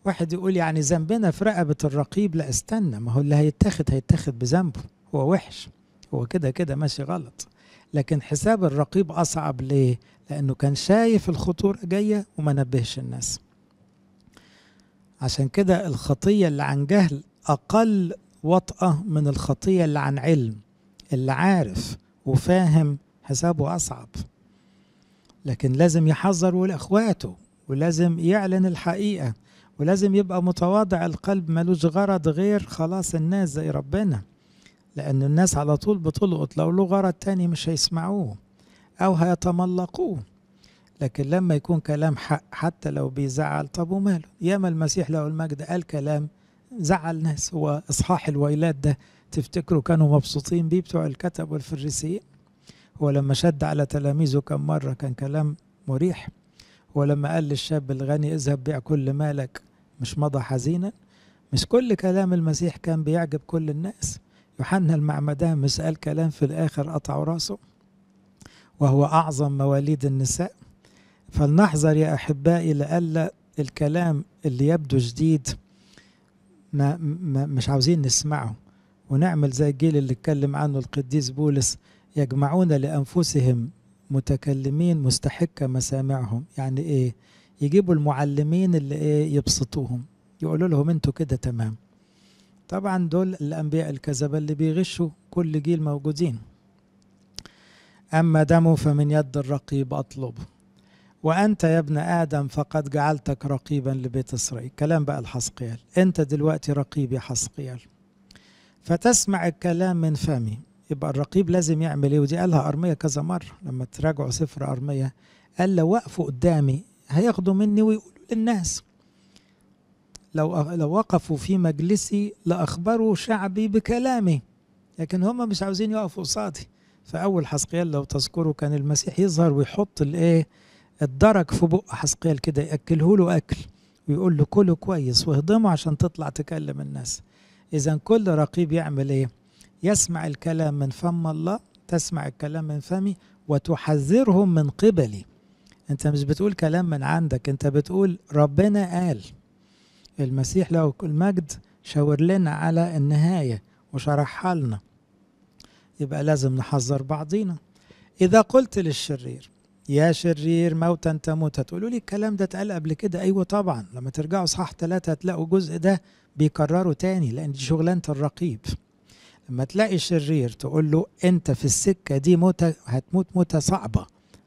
واحد يقول يعني ذنبنا في رقبة الرقيب، لا استنى، ما هو اللي هيتاخد بذنبه، هو وحش، هو كده كده ماشي غلط، لكن حساب الرقيب أصعب. ليه؟ لأنه كان شايف الخطورة جاية وما نبهش الناس. عشان كده الخطية اللي عن جهل أقل وطأة من الخطية اللي عن علم، اللي عارف وفاهم حسابه أصعب، لكن لازم يحذر لأخواته، ولازم يعلن الحقيقة، ولازم يبقى متواضع القلب، ملوش غرض غير خلاص الناس زي ربنا، لأن الناس على طول بتلقط، لو له غرض تاني مش هيسمعوه أو هيتملقوه. لكن لما يكون كلام حق حتى لو بيزعل، طب وماله، ياما المسيح له المجد قال كلام زعل ناس. هو إصحاح الويلات ده تفتكروا كانوا مبسوطين بيه بتوع الكتب والفريسيين؟ هو لما شد على تلاميذه كم مرة كان كلام مريح؟ هو لما قال للشاب الغني اذهب بيع كل مالك مش مضى حزينا؟ مش كل كلام المسيح كان بيعجب كل الناس؟ يوحنا المعمدان مش قال كلام في الآخر قطعوا راسه وهو أعظم مواليد النساء؟ فلنحذر يا أحبائي لألا الكلام اللي يبدو جديد مش عاوزين نسمعه، ونعمل زي الجيل اللي اتكلم عنه القديس بولس، يجمعون لأنفسهم متكلمين مستحكة مسامعهم. يعني إيه؟ يجيبوا المعلمين اللي إيه يبسطوهم، يقولوا لهم أنتوا كده تمام. طبعا دول الأنبياء الكذبة اللي بيغشوا، كل جيل موجودين. أما دمه فمن يد الرقيب أطلبه، وأنت يا ابن آدم فقد جعلتك رقيبا لبيت إسرائيل. كلام بقى الحسقيال، أنت دلوقتي رقيب يا حسقيال، فتسمع الكلام من فمي. يبقى الرقيب لازم يعمل إيه؟ ودي قالها أرميا كذا مرة لما تراجعوا سفر أرميا، قال لو وقفوا قدامي هياخدوا مني ويقولوا للناس، لو وقفوا في مجلسي لأخبروا شعبي بكلامي، لكن هم مش عاوزين يقفوا قصادي. فأول حسقيال لو تذكروا كان المسيح يظهر ويحط الإيه الدرج في بق حسقيال كده، يأكله له أكل ويقول له كله كويس واهضمه عشان تطلع تكلم الناس. إذا كل رقيب يعمل إيه؟ يسمع الكلام من فم الله، تسمع الكلام من فمي وتحذرهم من قبلي. أنت مش بتقول كلام من عندك، أنت بتقول ربنا قال. المسيح له المجد شاور لنا على النهاية وشرحها لنا، يبقى لازم نحذر بعضينا. إذا قلت للشرير يا شرير موتا تموت، هتقولوا لي الكلام ده اتقال قبل كده. أيوة طبعا، لما ترجعوا اصحاح 3 هتلاقوا الجزء ده بيكرروا تاني، لأن دي شغلانة الرقيب. لما تلاقي شرير تقول له أنت في السكة دي موتة، هتموت موتة صعبة،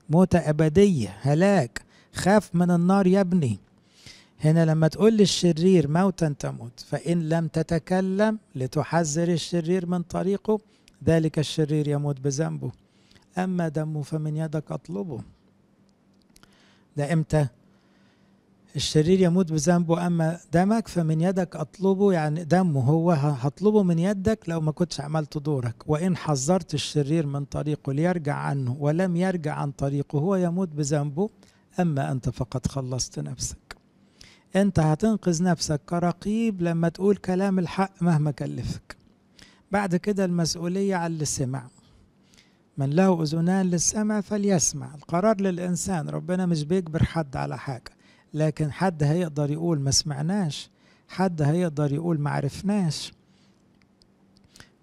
موتة أبدية، هلاك، خاف من النار يا ابني. هنا لما تقول للشرير موتا تموت، فإن لم تتكلم لتحذر الشرير من طريقه ذلك الشرير يموت بذنبه، أما دمه فمن يدك أطلبه. ده إمتى؟ الشرير يموت بذنبه، أما دمك فمن يدك أطلبه، يعني دمه هو هطلبه من يدك لو ما كنتش عملت دورك. وإن حذرت الشرير من طريقه ليرجع عنه ولم يرجع عن طريقه هو يموت بذنبه، أما أنت فقد خلصت نفسك. أنت هتنقذ نفسك كرقيب لما تقول كلام الحق مهما كلفك. بعد كده المسؤولية على اللي سمع، من له أذنان للسمع فليسمع. القرار للإنسان، ربنا مش بيجبر حد على حاجة، لكن حد هيقدر يقول ما سمعناش، حد هيقدر يقول ما عرفناش.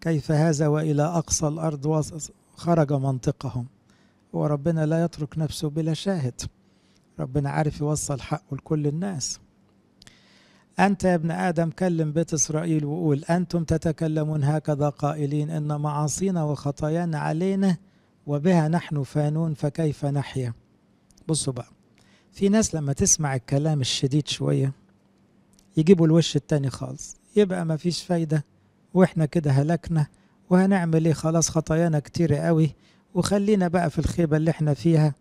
كيف هذا وإلى أقصى الأرض خرج منطقهم. وربنا لا يترك نفسه بلا شاهد، ربنا عارف يوصل حقه لكل الناس. أنت يا ابن آدم كلم بيت إسرائيل وقول أنتم تتكلمون هكذا قائلين إن معاصينا وخطايانا علينا وبها نحن فانون فكيف نحيا. بصوا بقى، في ناس لما تسمع الكلام الشديد شوية يجيبوا الوش التاني خالص، يبقى ما فيش فايدة وإحنا كده هلكنا وهنعمل إيه، خلاص خطايانا كتير قوي وخلينا بقى في الخيبة اللي إحنا فيها.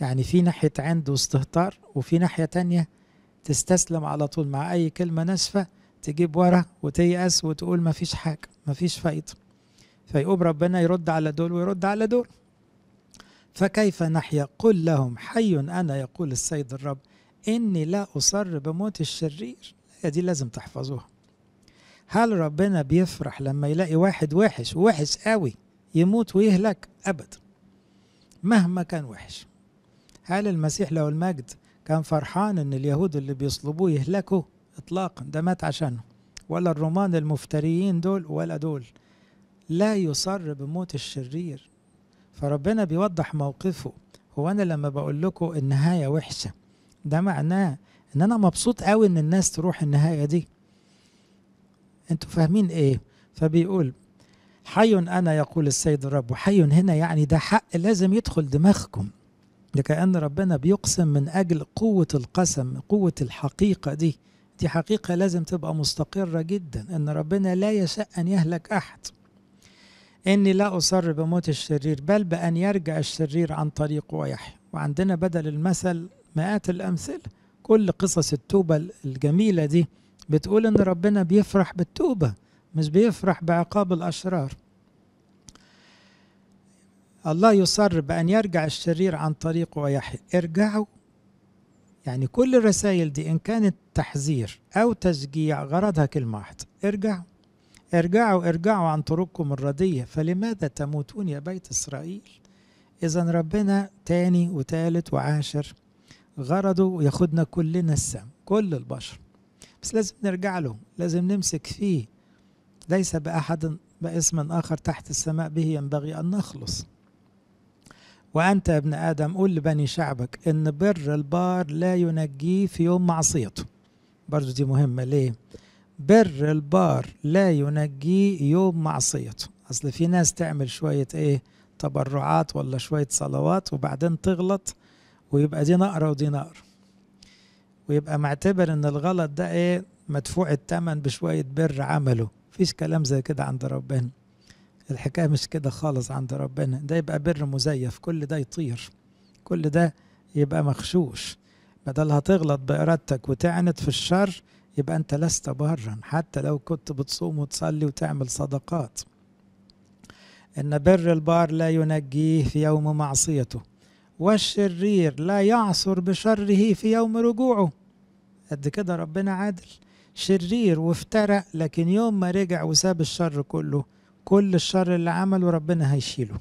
يعني في ناحية عنده استهتار، وفي ناحية تانية تستسلم على طول مع أي كلمة ناشفة، تجيب ورا وتيأس وتقول ما فيش حاجة ما فيش فايدة. فيقوم ربنا يرد على دول ويرد على دول. فكيف نحيا؟ قل لهم حي أنا يقول السيد الرب إني لا أصر بموت الشرير. دي لازم تحفظوها. هل ربنا بيفرح لما يلاقي واحد وحش ووحش قوي يموت ويهلك؟ أبدا، مهما كان وحش. هل المسيح له المجد كان فرحان إن اليهود اللي بيصلبوه يهلكوا؟ إطلاقا، ده مات عشانه. ولا الرومان المفتريين دول ولا دول، لا يصر بموت الشرير. فربنا بيوضح موقفه. هو أنا لما بقول لكم النهاية وحشة، ده معناه إن أنا مبسوط قوي إن الناس تروح النهاية دي. أنتوا فاهمين إيه؟ فبيقول حي أنا يقول السيد الرب. وحي هنا يعني ده حق لازم يدخل دماغكم، لكأن ربنا بيقسم من أجل قوة القسم، قوة الحقيقة دي حقيقة لازم تبقى مستقرة جدا، أن ربنا لا يشاء أن يهلك أحد، إني لا أصر بموت الشرير بل بأن يرجع الشرير عن طريقه ويحيى. وعندنا بدل المثل مئات الأمثلة، كل قصص التوبة الجميلة دي بتقول إن ربنا بيفرح بالتوبة مش بيفرح بعقاب الأشرار. الله يصر بأن يرجع الشرير عن طريقه ويحيى. ارجعوا، يعني كل الرسائل دي إن كانت تحذير أو تشجيع غرضها كلمة واحدة: ارجعوا ارجعوا ارجعوا عن طرقكم الردية فلماذا تموتون يا بيت إسرائيل؟ إذن ربنا تاني وتالت وعاشر غرضه ياخدنا كلنا السم، كل البشر، بس لازم نرجع له، لازم نمسك فيه. ليس بأحد باسم آخر تحت السماء به ينبغي أن نخلص. وأنت يا ابن آدم قل لبني شعبك إن بر البار لا ينجيه في يوم معصيته. برضه دي مهمة ليه؟ بر البار لا ينجيه يوم معصيته. أصل في ناس تعمل شوية تبرعات ولا شوية صلوات وبعدين تغلط، ويبقى دي نقرة ودي نقرة، ويبقى معتبر إن الغلط ده مدفوع الثمن بشوية بر عمله. مفيش كلام زي كده عند ربنا، الحكاية مش كده خالص عند ربنا. ده يبقى بر مزيف، كل ده يطير، كل ده يبقى مغشوش. بدل هتغلط بإرادتك وتعنت في الشر يبقى أنت لست برا، حتى لو كنت بتصوم وتصلي وتعمل صدقات. إن بر البار لا ينجيه في يوم معصيته والشرير لا يعصر بشره في يوم رجوعه. قد كده ربنا عادل. شرير وافترق، لكن يوم ما رجع وساب الشر كله، كل الشر اللي عمله ربنا هيشيله.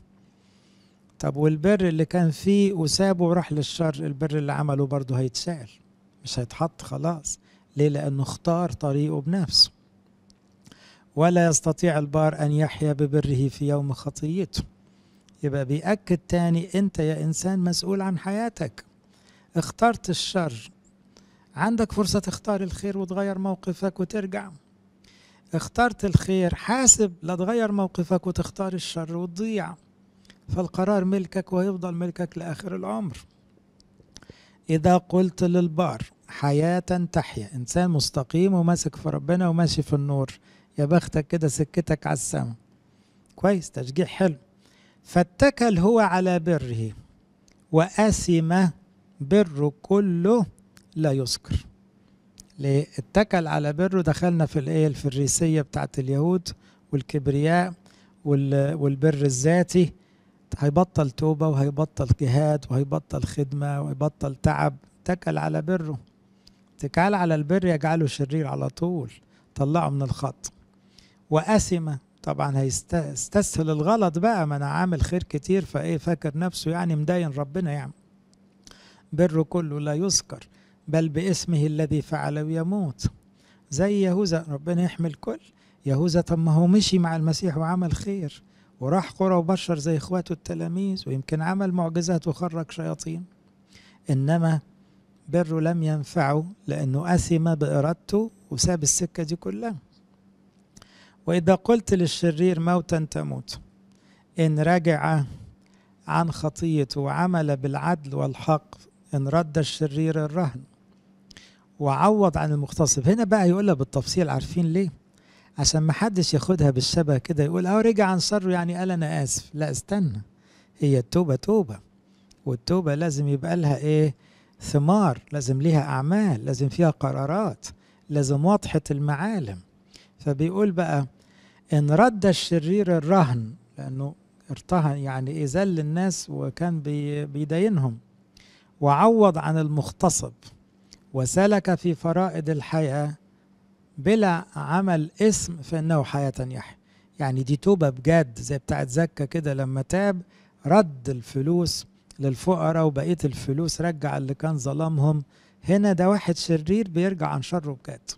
طب والبر اللي كان فيه وسابه وراح للشر، البر اللي عمله برضه هيتشال، مش هيتحط خلاص. ليه؟ لأنه اختار طريقه بنفسه. ولا يستطيع البار أن يحيا ببره في يوم خطيته. يبقى بيأكد تاني، أنت يا إنسان مسؤول عن حياتك. اخترت الشر، عندك فرصة تختار الخير وتغير موقفك وترجع. اخترت الخير، حاسب لا تغير موقفك وتختار الشر وتضيع. فالقرار ملكك ويفضل ملكك لآخر العمر. إذا قلت للبار حياة تحيا، إنسان مستقيم وماسك في ربنا وماشي في النور، يا بختك كده سكتك على السما. كويس، تشجيع حلو. فاتكل هو على بره وأثم بره كله لا يذكر. ليه؟ اتكل على بره، دخلنا في الفريسية بتاعت اليهود والكبرياء والبر الذاتي. هيبطل توبة وهيبطل جهاد وهيبطل خدمة وهيبطل تعب. اتكل على بره، اتكال على البر يجعله شرير على طول، طلعه من الخط. وأثم طبعا هيستسهل الغلط بقى، ما انا عامل خير كتير فايه، فاكر نفسه يعني مداين ربنا يعني. بره كله لا يذكر بل باسمه الذي فعله يموت. زي يهوذا، ربنا يحمل كل يهوذا. طب ما هو مشي مع المسيح وعمل خير وراح قرى وبشر زي اخواته التلاميذ، ويمكن عمل معجزات وخرج شياطين، انما بره لم ينفعه لانه اثم بارادته وساب السكه دي كلها. واذا قلت للشرير موتا تموت، ان رجع عن خطيته وعمل بالعدل والحق ان رد الشرير الرهن وعوض عن المغتصب. هنا بقى يقولها بالتفصيل، عارفين ليه؟ عشان ما حدش ياخدها بالشبه كده يقول رجع عن شره يعني قال انا اسف. لا، استنى، هي التوبه توبه، والتوبه لازم يبقى لها ثمار، لازم ليها اعمال، لازم فيها قرارات، لازم واضحه المعالم. فبيقول بقى ان رد الشرير الرهن، لانه ارتهن يعني ذل الناس وكان بيداينهم، وعوض عن المغتصب وسلك في فرائض الحياه بلا عمل اسم فإنه حياة يحيى. يعني دي توبة بجد زي بتاعت زكا كده، لما تاب رد الفلوس للفقراء وبقية الفلوس رجع اللي كان ظلمهم. هنا ده واحد شرير بيرجع عن شره بجد،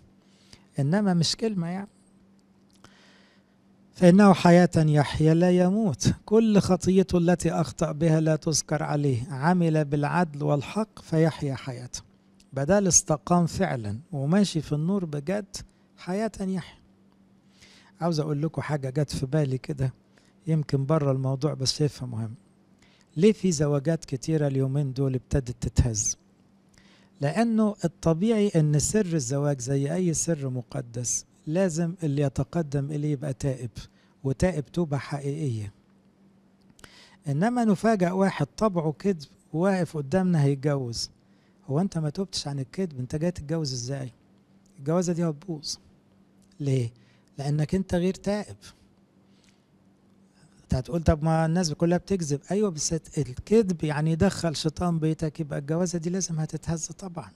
إنما مش كلمة يعني. فإنه حياة يحيى لا يموت، كل خطيته التي أخطأ بها لا تذكر عليه، عمل بالعدل والحق فيحيا حياته. بدل استقام فعلا وماشي في النور بجد، حياة يحيى. عاوز اقول لكم حاجه جت في بالي كده، يمكن بره الموضوع بس شايفها مهم. ليه في زواجات كتيره اليومين دول ابتدت تتهز؟ لانه الطبيعي ان سر الزواج زي اي سر مقدس لازم اللي يتقدم اليه يبقى تائب، وتائب توبه حقيقيه. انما نفاجئ واحد طبعه كذب واقف قدامنا هيتجوز، هو انت ما توبتش عن الكذب، انت جاي تتجوز ازاي؟ الجوازه دي هتبوظ. ليه؟ لانك انت غير تائب. انت هتقول طب ما الناس كلها بتكذب، ايوه بس الكذب يعني يدخل شيطان بيتك، يبقى الجوازه دي لازم هتتهز طبعا.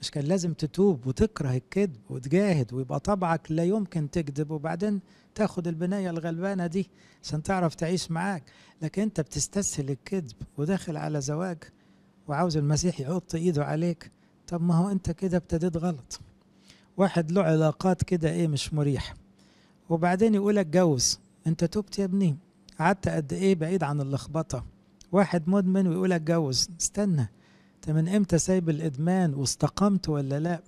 مش كان لازم تتوب وتكره الكذب وتجاهد ويبقى طبعك لا يمكن تكذب، وبعدين تاخد البنيه الغلبانه دي عشان تعرف تعيش معاك، لكن انت بتستسهل الكذب وداخل على زواج وعاوز المسيح يحط ايده عليك. طب ما هو انت كده ابتديت غلط. واحد له علاقات كده ايه مش مريح، وبعدين يقولك جوز، انت توبت يا ابني؟ قعدت قد ايه بعيد عن اللخبطه؟ واحد مدمن ويقولك جوز، استنى، انت من امتى سايب الادمان؟ واستقمت ولا لا؟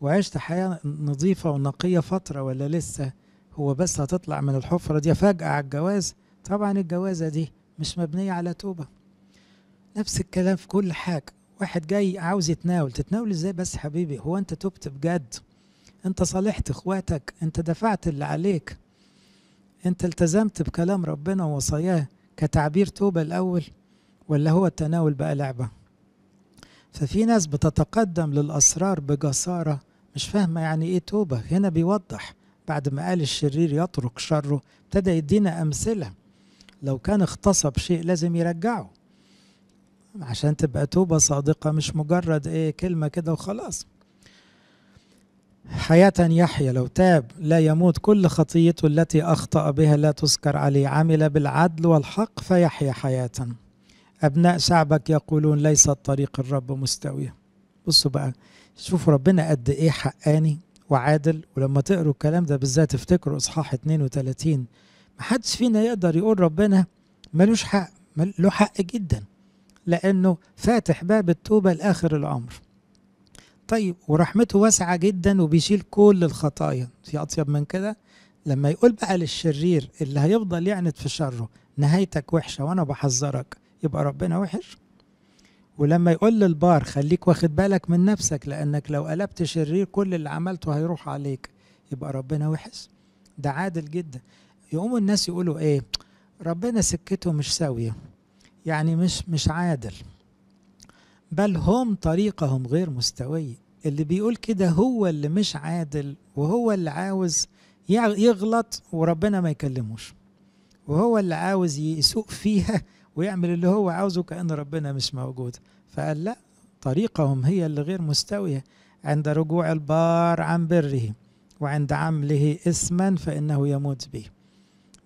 وعشت حياه نظيفه ونقيه فتره ولا لسه؟ هو بس هتطلع من الحفره دي فجاه على الجواز؟ طبعا الجوازه دي مش مبنيه على توبه. نفس الكلام في كل حاجه. واحد جاي عاوز يتناول، تتناول ازاي بس حبيبي؟ هو انت توبت بجد؟ انت صالحت اخواتك؟ انت دفعت اللي عليك؟ انت التزمت بكلام ربنا ووصاياه كتعبير توبه الاول، ولا هو التناول بقى لعبه؟ ففي ناس بتتقدم للاسرار بجساره، مش فاهمه يعني ايه توبه. هنا بيوضح بعد ما قال الشرير يترك شره، ابتدى يدينا امثله. لو كان اغتصب شيء لازم يرجعه عشان تبقى توبة صادقة، مش مجرد ايه كلمة كده وخلاص. حياة يحيى لو تاب لا يموت، كل خطيته التي أخطأ بها لا تذكر عليه، عمل بالعدل والحق فيحيى حياة. أبناء شعبك يقولون ليس الطريق الرب مستوية. بصوا بقى، شوفوا ربنا قد ايه حقاني وعادل. ولما تقروا الكلام ده بالذات افتكروا إصحاح 32، محدش فينا يقدر يقول ربنا ملوش حق، له حق جدا، لأنه فاتح باب التوبة لآخر العمر. طيب ورحمته واسعة جدا وبيشيل كل الخطايا، في أطيب من كده؟ لما يقول بقى للشرير اللي هيفضل يعند في شره نهايتك وحشة وأنا بحذرك، يبقى ربنا وحش؟ ولما يقول للبار خليك واخد بالك من نفسك لأنك لو قلبت شرير كل اللي عملته هيروح عليك، يبقى ربنا وحش؟ ده عادل جدا. يقوموا الناس يقولوا إيه؟ ربنا سكته مش ساوية، يعني مش عادل، بل هم طريقهم غير مستوية. اللي بيقول كده هو اللي مش عادل، وهو اللي عاوز يغلط وربنا ما يكلموش، وهو اللي عاوز يسوق فيها ويعمل اللي هو عاوزه كأن ربنا مش موجود. فقال لا، طريقهم هي اللي غير مستوية. عند رجوع البار عن بره وعند عمله إثما فإنه يموت به.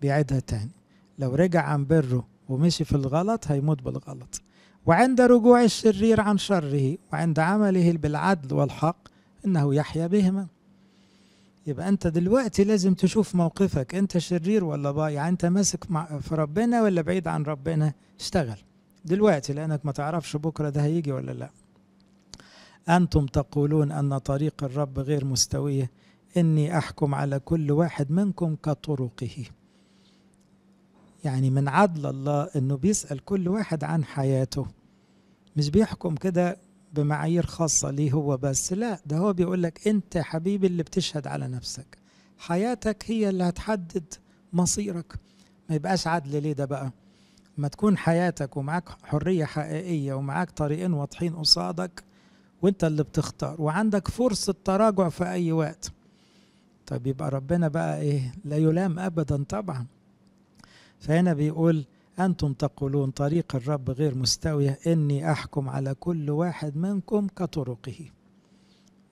بيعيدها تاني، لو رجع عن بره ومشي في الغلط هيموت بالغلط. وعند رجوع الشرير عن شره وعند عمله بالعدل والحق إنه يحيا بهما. يبقى أنت دلوقتي لازم تشوف موقفك، أنت شرير ولا بايع؟ أنت ماسك في ربنا ولا بعيد عن ربنا؟ اشتغل دلوقتي، لأنك ما تعرفش بكرة ده هيجي ولا لا. أنتم تقولون أن طريق الرب غير مستوية، إني أحكم على كل واحد منكم كطرقه. يعني من عدل الله انه بيسأل كل واحد عن حياته، مش بيحكم كده بمعايير خاصة ليه هو بس، لا ده هو بيقولك انت حبيبي اللي بتشهد على نفسك، حياتك هي اللي هتحدد مصيرك. ما يبقاش عدل ليه ده بقى؟ ما تكون حياتك ومعاك حرية حقيقية ومعاك طريقين واضحين قصادك وانت اللي بتختار، وعندك فرصة تراجع في اي وقت. طب يبقى ربنا بقى ايه؟ لا يلام ابدا طبعا. فهنا بيقول أنتم تقولون طريق الرب غير مستوية، إني أحكم على كل واحد منكم كطرقه.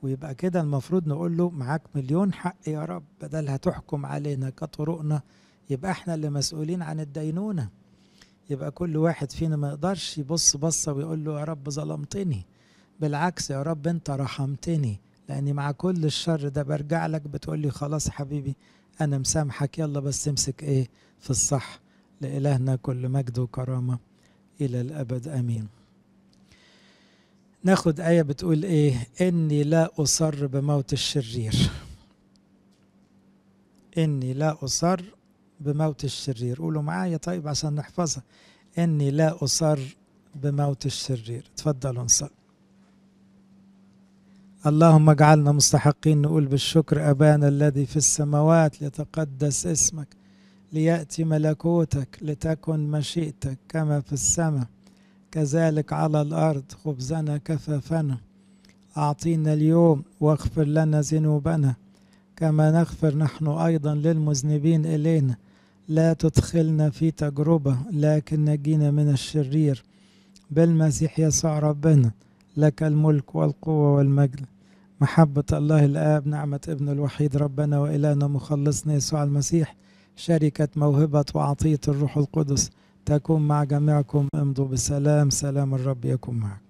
ويبقى كده المفروض نقول له معاك مليون حق يا رب، بدل هتحكم علينا كطرقنا يبقى احنا اللي مسؤولين عن الدينونة. يبقى كل واحد فينا ما يقدرش يبص بصة ويقول له يا رب ظلمتني، بالعكس يا رب انت رحمتني، لأني مع كل الشر ده برجع لك بتقول لي خلاص حبيبي أنا مسامحك، يلا بس امسك إيه في الصح. لإلهنا كل مجد وكرامة إلى الأبد آمين. ناخد آية بتقول إيه؟ إني لا أصر بموت الشرير، إني لا أصر بموت الشرير. قولوا معايا طيب عشان نحفظها، إني لا أصر بموت الشرير. اتفضلوا نصلي. اللهم اجعلنا مستحقين نقول بالشكر: أبانا الذي في السماوات ليتقدس اسمك، ليأتي ملكوتك، لتكن مشيئتك كما في السماء كذلك على الأرض. خبزنا كفافنا، أعطينا اليوم، واغفر لنا ذنوبنا كما نغفر نحن أيضا للمذنبين إلينا، لا تدخلنا في تجربة لكن نجينا من الشرير، بالمسيح يسوع ربنا لك الملك والقوة والمجد. محبة الله الآب، نعمة ابن الوحيد ربنا وإلهنا مخلصنا يسوع المسيح، شركة موهبة وعطية الروح القدس تكون مع جميعكم. امضوا بسلام، سلام الرب يكون معكم.